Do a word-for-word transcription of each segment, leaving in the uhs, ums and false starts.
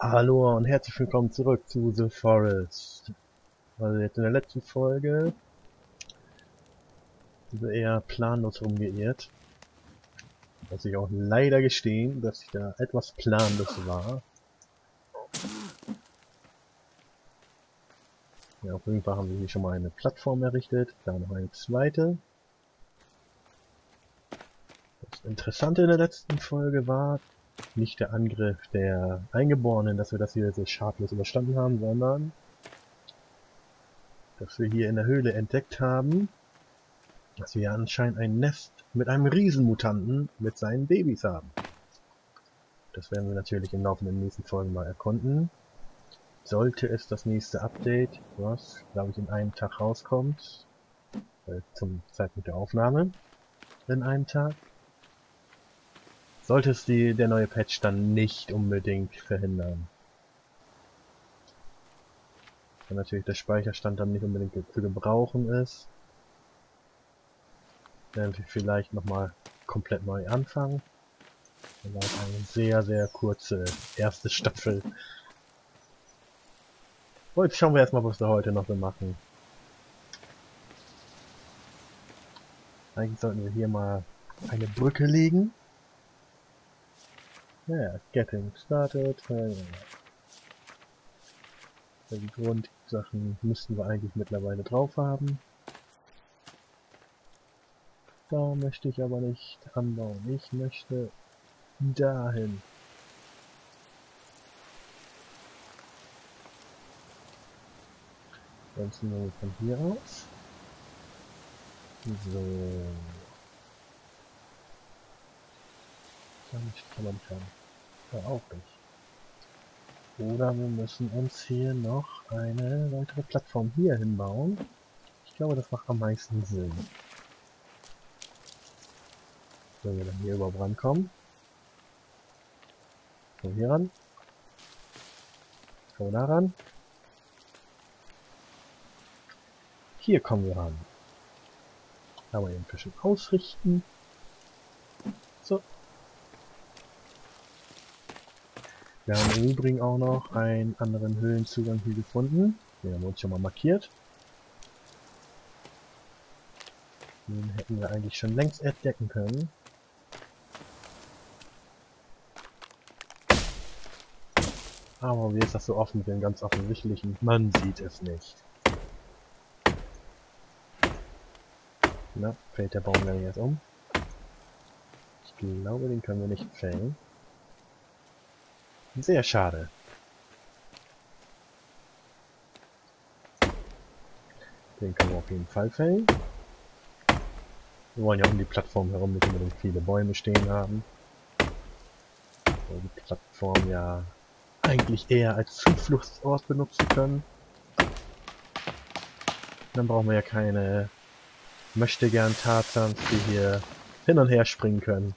Hallo und herzlich willkommen zurück zu The Forest. Also jetzt in der letzten Folge sind wir eher planlos rumgeirrt. Muss ich auch leider gestehen, dass ich da etwas planlos war. Ja, auf jeden Fall haben wir hier schon mal eine Plattform errichtet, da noch eine zweite. Das Interessante in der letzten Folge war nicht der Angriff der Eingeborenen, dass wir das hier so schadlos überstanden haben, sondern dass wir hier in der Höhle entdeckt haben, dass wir hier anscheinend ein Nest mit einem Riesenmutanten mit seinen Babys haben. Das werden wir natürlich im Laufe der nächsten Folgen mal erkunden. Sollte es das nächste Update, was glaube ich in einem Tag rauskommt, äh, zum Zeitpunkt der Aufnahme, in einem Tag, sollte es die, der neue Patch dann nicht unbedingt verhindern. Weil natürlich der Speicherstand dann nicht unbedingt zu gebrauchen ist. Werden wir vielleicht nochmal komplett neu anfangen. Das war eine sehr, sehr kurze erste Staffel. So, jetzt schauen wir erstmal, was wir heute noch so machen. Eigentlich sollten wir hier mal eine Brücke legen. Naja, getting started. Die Grundsachen müssten wir eigentlich mittlerweile drauf haben. Da möchte ich aber nicht anbauen. Ich möchte dahin. Sonst nur von hier aus. So. Kann ich kommen können. Ja, auch nicht. Oder wir müssen uns hier noch eine weitere Plattform hier hinbauen. Ich glaube, das macht am meisten Sinn. Wenn wir dann hier überhaupt rankommen. Kommen wir hier ran. Kommen wir da ran. Hier kommen wir ran. Aber eben ein bisschen ausrichten. So. Wir haben im Übrigen auch noch einen anderen Höhlenzugang hier gefunden. Den haben wir uns schon mal markiert. Den hätten wir eigentlich schon längst entdecken können. Aber wie ist das so offen mit dem ganz offensichtlichen? Man sieht es nicht. Na, fällt der Baum dann jetzt um? Ich glaube, den können wir nicht fällen. Sehr schade. Den können wir auf jeden Fall fällen. Wir wollen ja um die Plattform herum nicht unbedingt viele Bäume stehen haben. Weil die Plattform ja eigentlich eher als Zufluchtsort benutzen können. Dann brauchen wir ja keine Möchtegern-Tarzans, die hier hin und her springen können.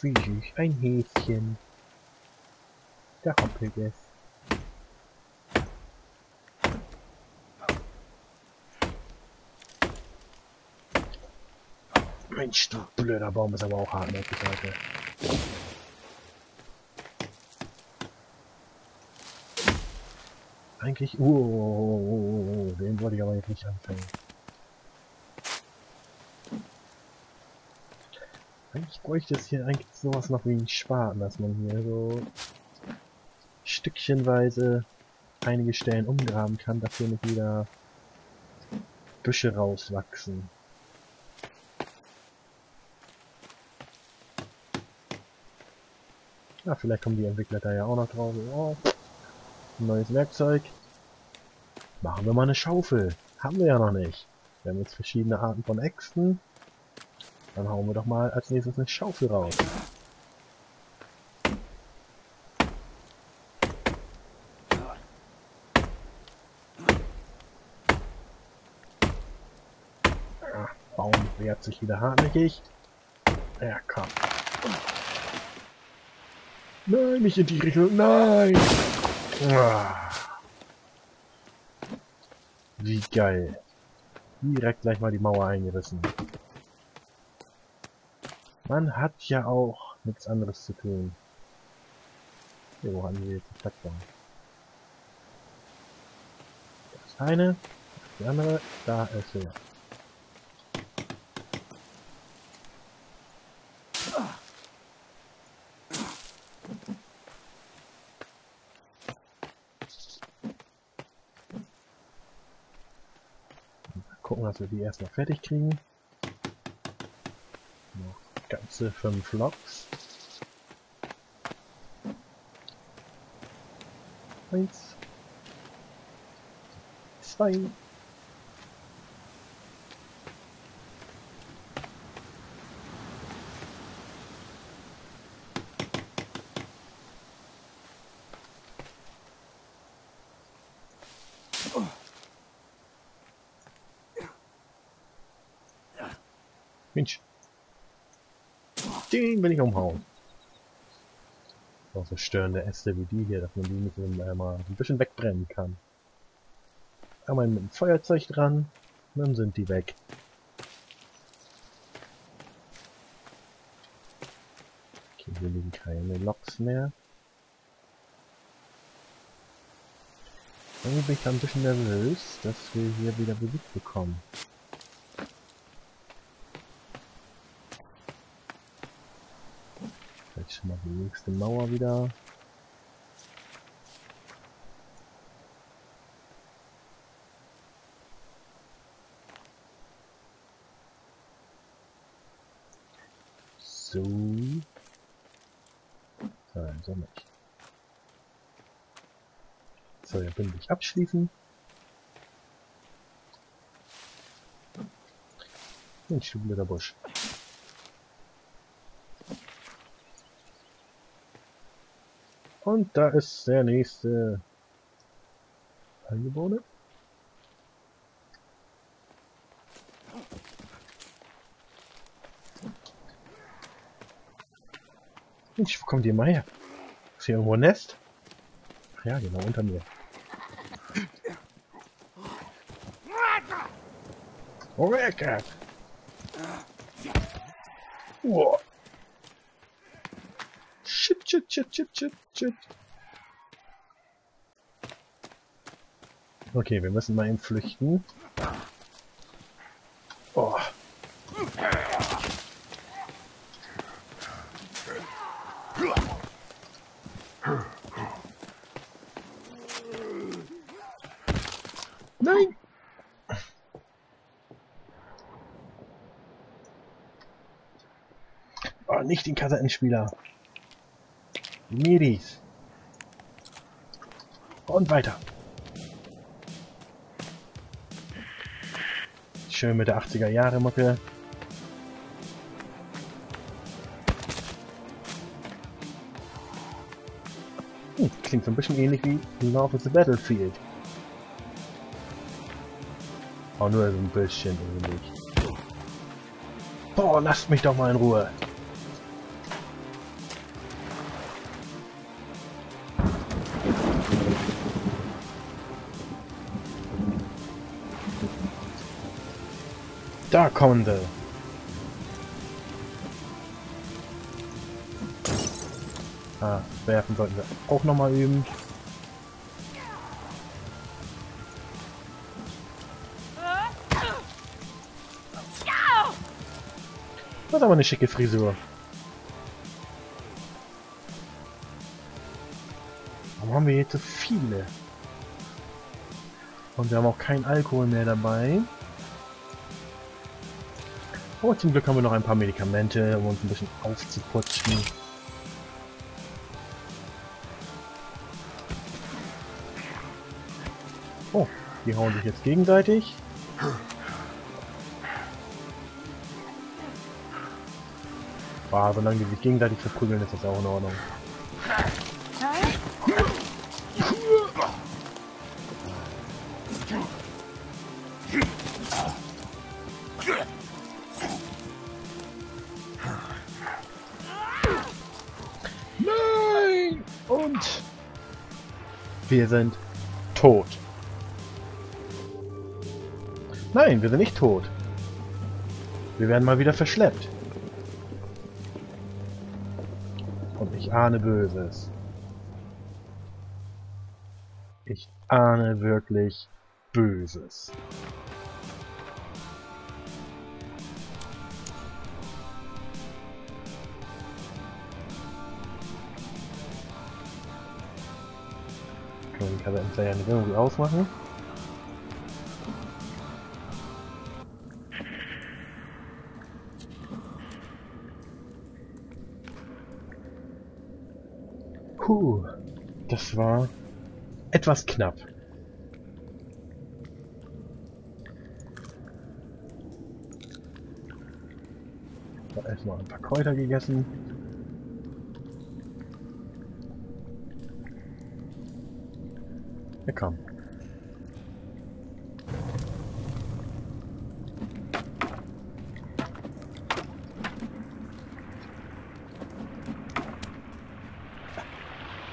Wie süß, ein Häschen. Da hoppelt es. Mensch, du blöder Baum ist aber auch hartnäckig heute. Eigentlich, oh, oh, oh, oh, den wollte ich aber jetzt nicht anfangen. Eigentlich bräuchte es hier eigentlich sowas noch wie einen Spaten, dass man hier so stückchenweise einige Stellen umgraben kann, dass hier nicht wieder Büsche rauswachsen. Ja, vielleicht kommen die Entwickler da ja auch noch drauf. Oh, ein neues Werkzeug. Machen wir mal eine Schaufel. Haben wir ja noch nicht. Wir haben jetzt verschiedene Arten von Äxten. Dann hauen wir doch mal als nächstes eine Schaufel raus. Ja, Baum wehrt sich wieder hartnäckig. Ja, komm. Nein, nicht in die Richtung. Nein! Wie geil. Direkt gleich mal die Mauer eingerissen. Man hat ja auch nichts anderes zu tun. Hier, wo haben wir jetzt die Plattform? Da ist eine, die andere, da ist sie. Gucken, dass wir die erstmal fertig kriegen. Noch ganze fünf Loks. Eins. Zwei. Mensch. Den will ich umhauen. Auch so störende Äste wie die hier, dass man die mit dem Eimer ein bisschen wegbrennen kann. Einmal mit dem Feuerzeug dran, dann sind die weg. Okay, hier liegen keine Loks mehr. Irgendwie bin ich da ein bisschen nervös, dass wir hier wieder Besuch bekommen. Schon mal die nächste Mauer wieder. So. Nein, so nicht. So, ja, bündig abschließen. Und schon wieder Busch. Und da ist der nächste Eingeborene. Ich komm dir mal her. Ist hier irgendwo ein Nest? Ach ja, genau, unter mir. Oh, weg! Wow. Chip, chip, chip, chip, chip, chip. Okay, wir müssen mal eben flüchten. Oh. Nein! Oh, nicht den Kassettenspieler. Medis. Und weiter. Schön mit der achtziger Jahre Mucke. Hm, klingt so ein bisschen ähnlich wie Love is a Battlefield. Auch nur so ein bisschen ähnlich. Boah, lasst mich doch mal in Ruhe. Da kommen wir. Ah, werfen sollten wir auch nochmal üben. Das ist aber eine schicke Frisur. Warum haben wir jetzt so viele? Und wir haben auch keinen Alkohol mehr dabei. Oh, zum Glück haben wir noch ein paar Medikamente, um uns ein bisschen aufzuputschen. Oh, die hauen sich jetzt gegenseitig. Ah, solange die sich gegenseitig verprügeln, ist das auch in Ordnung. Und wir sind tot. Nein, wir sind nicht tot. Wir werden mal wieder verschleppt. Ich ahne Böses. Ich ahne wirklich Böses. Ich kann den Player nicht irgendwie ausmachen. Puh, das war etwas knapp. Ich habe erstmal ein paar Kräuter gegessen. Ja, komm.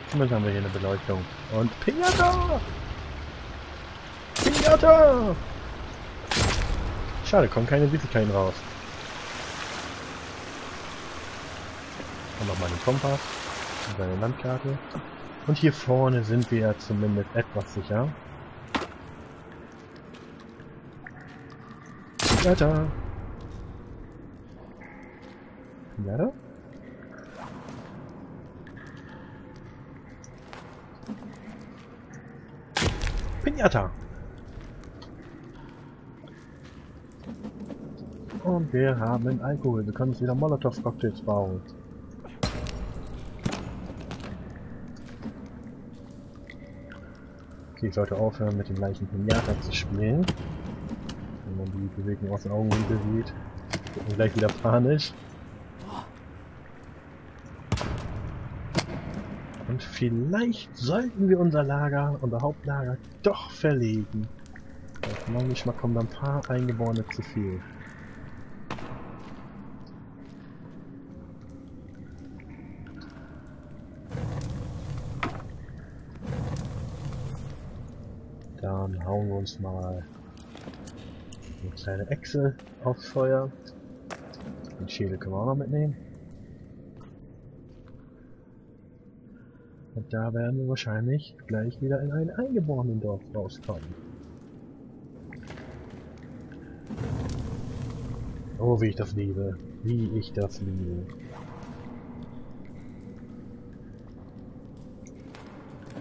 Zumindest haben wir hier eine Beleuchtung. Und Pinata! Pinata! Schade, kommen keine Süßigkeiten raus. Und nochmal den Kompass und eine Landkarte. Und hier vorne sind wir zumindest etwas sicher. Weiter. Weiter. Pinata. Und wir haben Alkohol. Wir können uns wieder Molotow-Cocktails bauen. Okay, ich sollte aufhören, mit dem gleichen Pinata zu spielen. Wenn man die Bewegung aus den Augenwinkel sieht, wird man gleich wieder panisch. Und vielleicht sollten wir unser Lager, unser Hauptlager, doch verlegen. Manchmal kommen da ein paar Eingeborene zu viel. Dann hauen wir uns mal eine kleine Echse aufs Feuer. Den Schädel können wir auch noch mitnehmen. Und da werden wir wahrscheinlich gleich wieder in einen eingeborenen Dorf rauskommen. Oh, wie ich das liebe. Wie ich das liebe.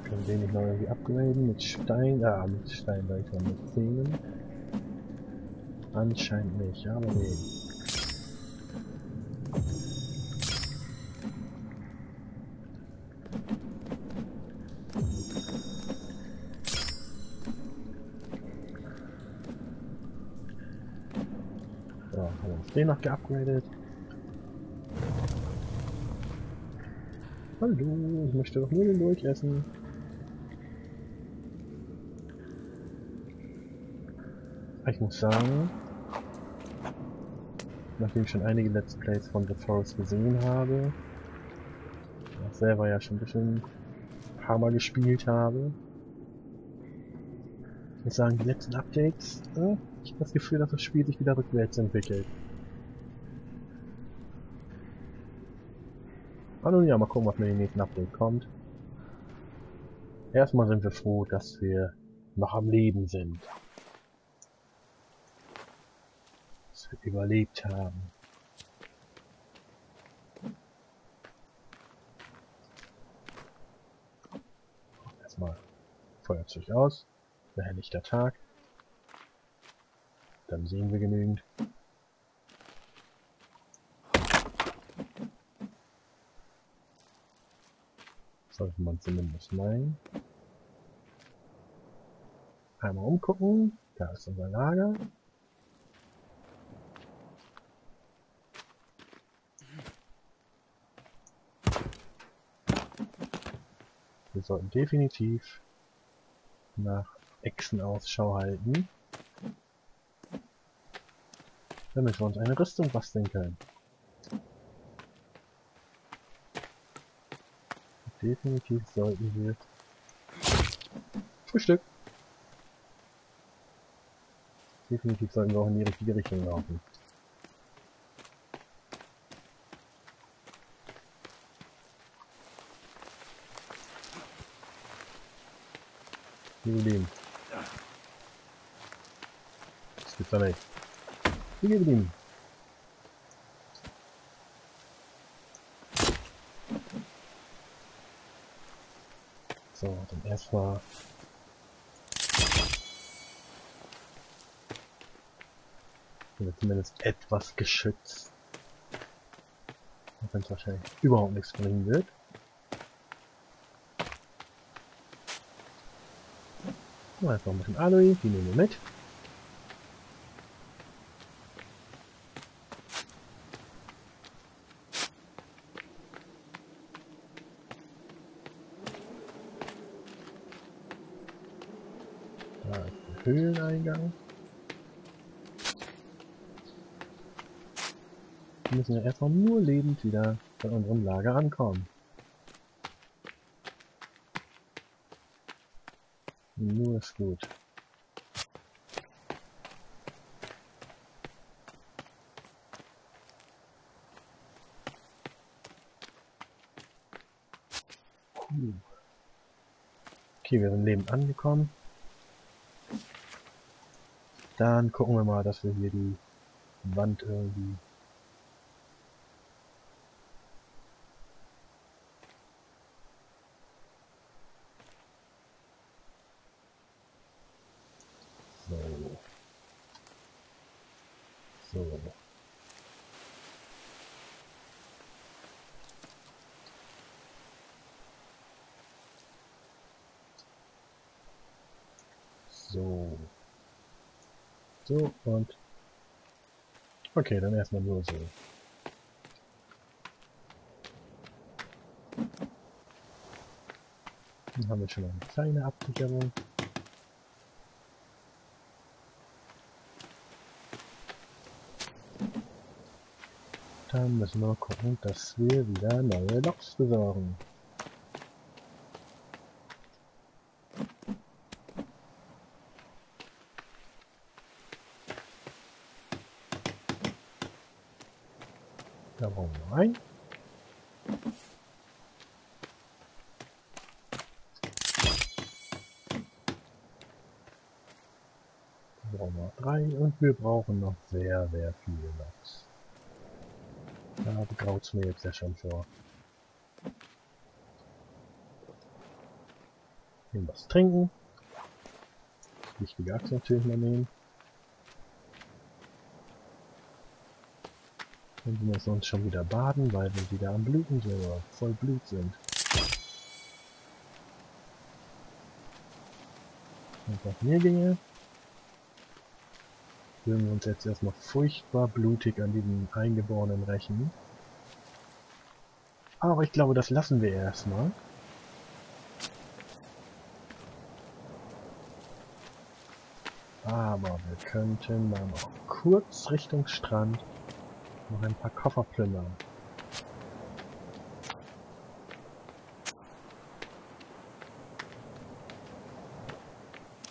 Können wir den nicht noch irgendwie upgraden mit Stein, ah, mit Steinleitern, mit Zähnen? Anscheinend nicht, aber nee. So, haben wir uns den noch geupgradet. Hallo, ich möchte doch nur den Lurch essen. Ich muss sagen, nachdem ich schon einige Let's Plays von The Forest gesehen habe, ich selber ja schon ein bisschen ein paar Mal gespielt habe, ich muss sagen, die letzten Updates, äh, ich habe das Gefühl, dass das Spiel sich wieder rückwärts entwickelt. Aber nun ja, mal gucken, was mit dem nächsten Update kommt. Erstmal sind wir froh, dass wir noch am Leben sind. Überlebt haben. Erstmal Feuerzeug aus, wäre nicht der Tag. Dann sehen wir genügend. Sollte man zumindest meinen. Einmal umgucken, da ist unser Lager. Wir sollten definitiv nach Echsen Ausschau halten, damit wir uns eine Rüstung basteln können. Definitiv sollten wir Frühstück. Definitiv sollten wir auch in die richtige Richtung laufen. Gib ihm. Das gibt's doch nicht. Gib ihm. So, dann erstmal. Zumindest etwas geschützt. Auch wenn es wahrscheinlich überhaupt nichts bringen wird. So, einfach ein bisschen Aloe, die nehmen wir mit. Da ist der Höhleneingang. Wir müssen ja erstmal nur lebend wieder bei unserem Lager ankommen. Nur ist gut. Puh. Okay, wir sind lebend angekommen. Dann gucken wir mal, dass wir hier die Wand irgendwie So. So. So und... Okay, dann erstmal nur so. Dann haben wir schon eine kleine Absicherung. Dann müssen wir gucken, dass wir wieder neue Loks besorgen. Da brauchen wir ein. Da brauchen wir drei und wir brauchen noch sehr, sehr viele Loks. Da graut es mir jetzt ja schon vor. Irgendwas trinken. Wichtige Axt natürlich mal nehmen. Und wir müssen uns schon wieder baden, weil wir wieder am Bluten sind, oder voll Blut sind. Und was mir ginge, würden wir uns jetzt erstmal furchtbar blutig an diesen Eingeborenen rächen. Aber ich glaube, das lassen wir erstmal. Aber wir könnten dann auch kurz Richtung Strand noch ein paar Koffer plündern.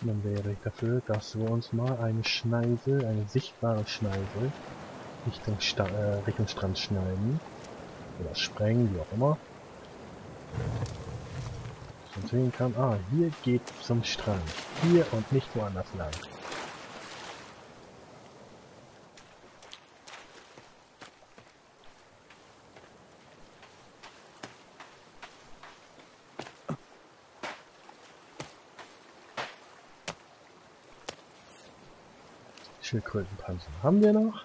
Dann wäre ich dafür, dass wir uns mal eine Schneise, eine sichtbare Schneise Richtung, Sta äh, Richtung Strand schneiden. Oder sprengen, wie auch immer. Und sehen kann, ah, hier geht's zum Strand. Hier und nicht woanders lang. Schildkrötenpanzer haben wir noch.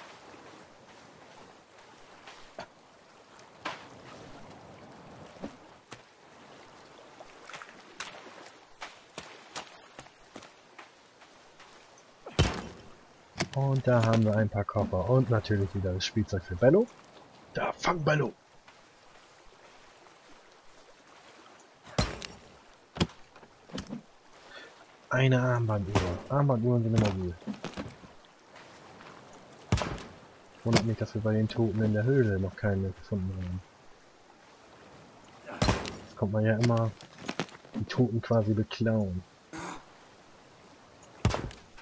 Und da haben wir ein paar Koffer und natürlich wieder das Spielzeug für Bello. Da fang Bello! Eine Armbanduhr. Armbanduhren sind immer gut. Wundert mich, dass wir bei den Toten in der Höhle noch keine gefunden haben. Jetzt kommt man ja immer die Toten quasi beklauen.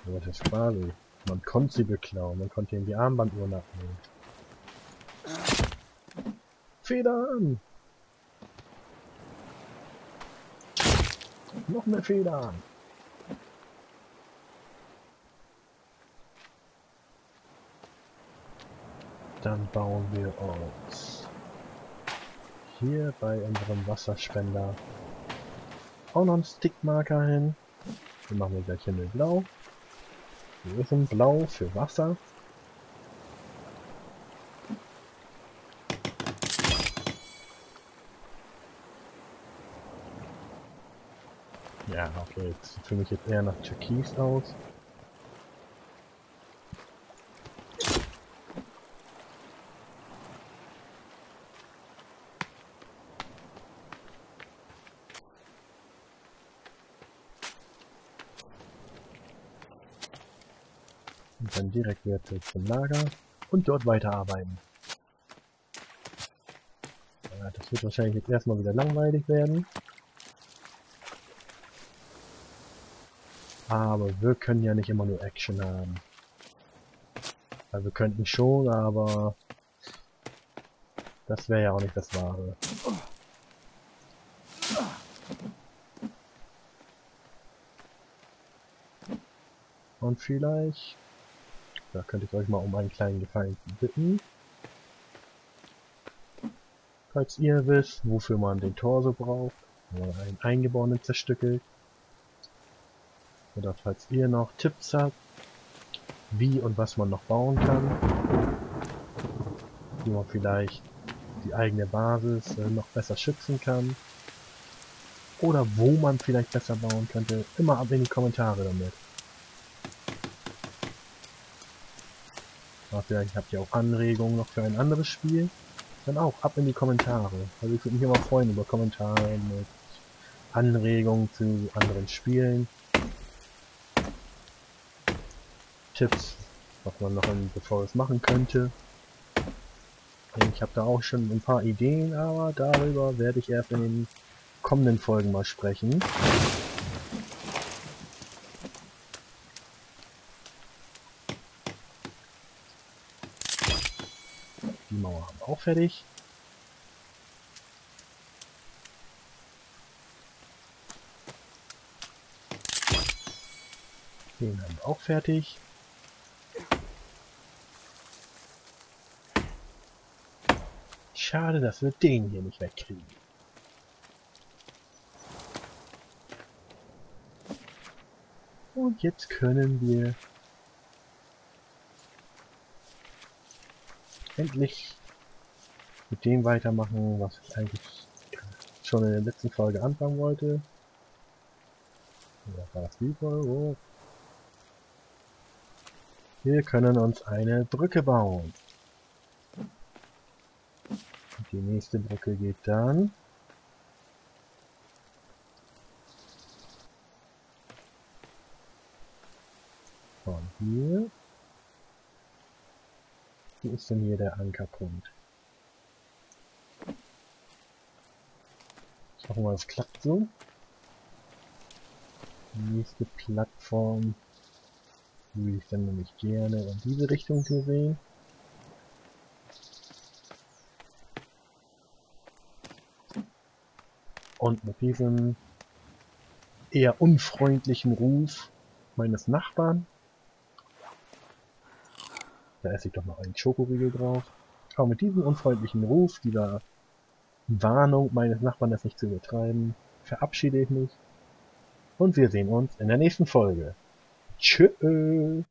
Aber das ist quasi. Man konnte sie beklauen, man konnte ihnen die Armbanduhren abnehmen. Federn! Noch mehr Federn! Dann bauen wir uns hier bei unserem Wasserspender auch noch einen Stickmarker hin. Den machen wir gleich himmelblau. Hier ist ein Blau für Wasser. Ja, okay, jetzt sieht für mich jetzt eher nach Türkis aus. Und dann direkt wieder zurück zum Lager und dort weiterarbeiten. Ja, das wird wahrscheinlich jetzt erstmal wieder langweilig werden. Aber wir können ja nicht immer nur Action haben. Also wir könnten schon, aber das wäre ja auch nicht das Wahre. Und vielleicht, da könnte ich euch mal um einen kleinen Gefallen bitten. Falls ihr wisst, wofür man den Torso braucht, wenn man einen Eingeborenen zerstückelt. Oder falls ihr noch Tipps habt, wie und was man noch bauen kann, wie man vielleicht die eigene Basis äh, noch besser schützen kann, oder wo man vielleicht besser bauen könnte, immer ab in die Kommentare damit. Aber vielleicht habt ihr auch Anregungen noch für ein anderes Spiel, dann auch ab in die Kommentare. Also ich würde mich immer freuen über Kommentare mit Anregungen zu anderen Spielen. Tipps, was man noch in The Forest machen könnte. Ich habe da auch schon ein paar Ideen, aber darüber werde ich erst in den kommenden Folgen mal sprechen. Die Mauer haben wir auch fertig. Den haben wir auch fertig. Schade, dass wir den hier nicht wegkriegen. Und jetzt können wir endlich mit dem weitermachen, was ich eigentlich schon in der letzten Folge anfangen wollte. Oder war das die Folge? Oh. Wir können uns eine Brücke bauen. Die nächste Brücke geht dann von hier. Wo ist denn hier der Ankerpunkt? Ich hoffe mal, es klappt so. Die nächste Plattform würde ich dann nämlich gerne in diese Richtung sehen. Und mit diesem eher unfreundlichen Ruf meines Nachbarn. Da esse ich doch noch einen Schokoriegel drauf. Aber mit diesem unfreundlichen Ruf, dieser Warnung meines Nachbarn, das nicht zu übertreiben, verabschiede ich mich. Und wir sehen uns in der nächsten Folge. Tschö!